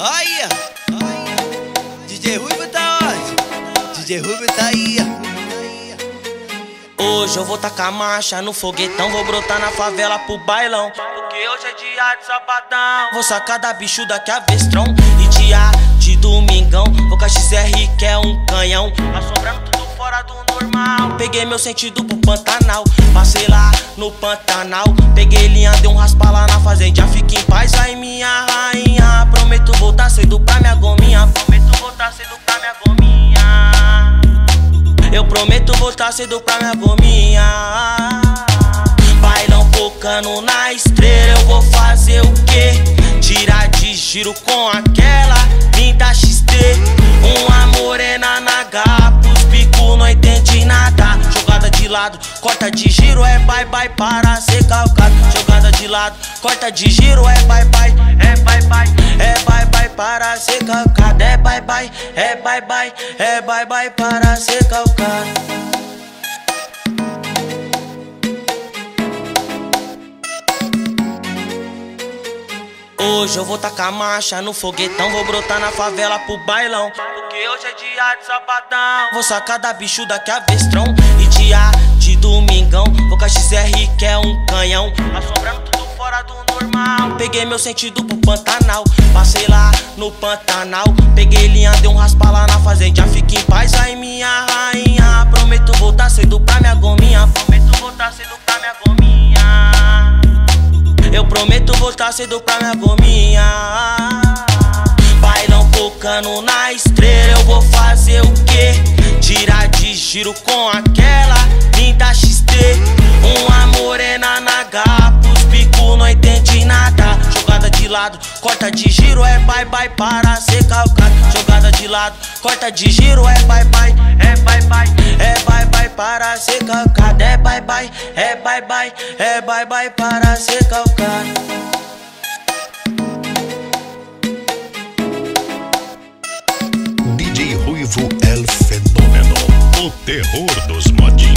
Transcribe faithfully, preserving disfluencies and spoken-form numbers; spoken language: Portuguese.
Aí, D J Rhuivo tá onde? D J Rhuivo tá aí. Hoje eu vou tacar marcha no foguetão, vou brotar na favela pro bailão, porque hoje é dia de sabadão. Vou sacar da bichuda que é avestrão, e dia de domingão vou com a X R que é um canhão, assombrando tudo fora do normal. Peguei meu sentido pro Pantanal, passei lá no Pantanal, peguei linha, dei um raspa lá na fazenda. Fica em paz, vai minha rainha, prometo voltar cedo pra minha gominha, prometo voltar cedo pra minha gominha, eu prometo voltar cedo pra minha gominha. Bailão focando na estrela, eu vou fazer o quê? Tirar de giro com aquela linda X T. Uma morena na gapo, os bico não entende nada. Jogada de lado, corta de giro, é bye bye para ser calcado. Jogada de lado, corta de giro, é bye bye, é bye bye, é bye bye para ser calcado. É bye bye, é bye bye, é bye bye para ser calcado. Hoje eu vou tacar marcha no foguetão, vou brotar na favela pro bailão, porque hoje é dia de sabadão. Vou sacar da bichuda que é avestrão, e dia de domingão vou com a X R que é um canhão, assombrando tudo fora do normal. Peguei meu sentido pro Pantanal, passei lá no Pantanal, peguei linha, dei um raspa lá na fazenda. Fica em paz, vai minha rainha, prometo voltar cedo pra minha gominha, prometo voltar cedo pra minha gominha, eu prometo voltar cedo pra minha gominha. Bailão focando na estrela, eu vou fazer o quê? Tirar de giro com aquela linda X T. Uma morena na gapo, os bico não entende nada. Jogada de lado, corta de giro, é bye bye para ser calcado. Jogada de lado, corta de giro, é bye bye, é bye bye, é bye bye para ser calcado. É bye bye, é bye bye, é bye bye para ser calcado. D J Rhuivo, El Fenômeno, o terror dos modinhos.